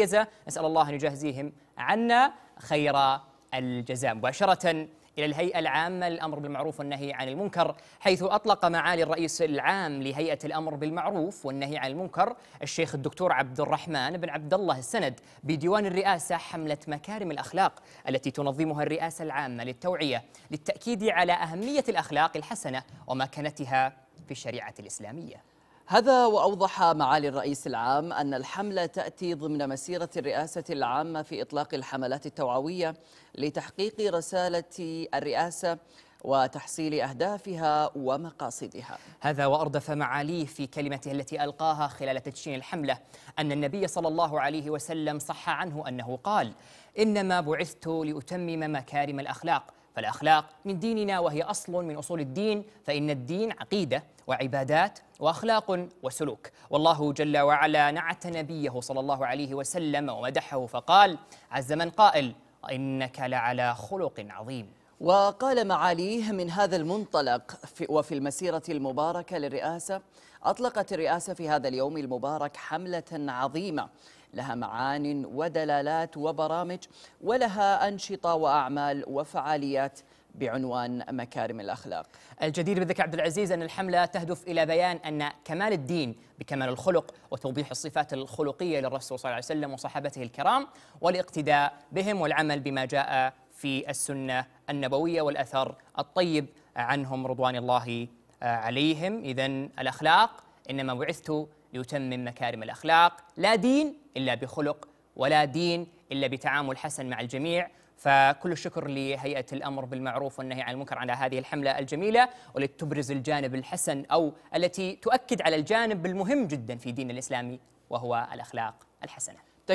نسأل الله أن يجازيهم عنا خير الجزاء. مباشرة إلى الهيئة العامة للأمر بالمعروف والنهي عن المنكر، حيث أطلق معالي الرئيس العام لهيئة الأمر بالمعروف والنهي عن المنكر الشيخ الدكتور عبد الرحمن بن عبد الله السند بديوان الرئاسة حملة مكارم الأخلاق التي تنظمها الرئاسة العامة للتوعية للتأكيد على أهمية الأخلاق الحسنة ومكانتها في الشريعة الإسلامية. هذا وأوضح معالي الرئيس العام أن الحملة تأتي ضمن مسيرة الرئاسة العامة في إطلاق الحملات التوعوية لتحقيق رسالة الرئاسة وتحصيل أهدافها ومقاصدها. هذا وأردف معاليه في كلمته التي ألقاها خلال تدشين الحملة أن النبي صلى الله عليه وسلم صح عنه أنه قال: إنما بعثت لأتمم مكارم الأخلاق، فالأخلاق من ديننا وهي أصل من أصول الدين، فإن الدين عقيدة وعبادات وأخلاق وسلوك. والله جل وعلا نعت نبيه صلى الله عليه وسلم ومدحه فقال عز من قائل: إنك لعلى خلق عظيم. وقال معاليه: من هذا المنطلق وفي المسيرة المباركة للرئاسة، أطلقت الرئاسة في هذا اليوم المبارك حملة عظيمة لها معان ودلالات وبرامج، ولها أنشطة وأعمال وفعاليات بعنوان مكارم الأخلاق. الجدير بالذكر عبد العزيز أن الحملة تهدف إلى بيان أن كمال الدين بكمال الخلق، وتوضيح الصفات الخلقية للرسول صلى الله عليه وسلم وصحابته الكرام، والاقتداء بهم والعمل بما جاء في السنة النبوية والأثر الطيب عنهم رضوان الله عليهم. إذن الأخلاق، إنما بعثت ليتمم مكارم الأخلاق، لا دين إلا بخلق ولا دين إلا بتعامل حسن مع الجميع. فكل الشكر لهيئة الأمر بالمعروف والنهي عن المنكر على هذه الحملة الجميلة، والتي تبرز الجانب الحسن أو التي تؤكد على الجانب المهم جدا في دين الإسلام وهو الأخلاق الحسنة.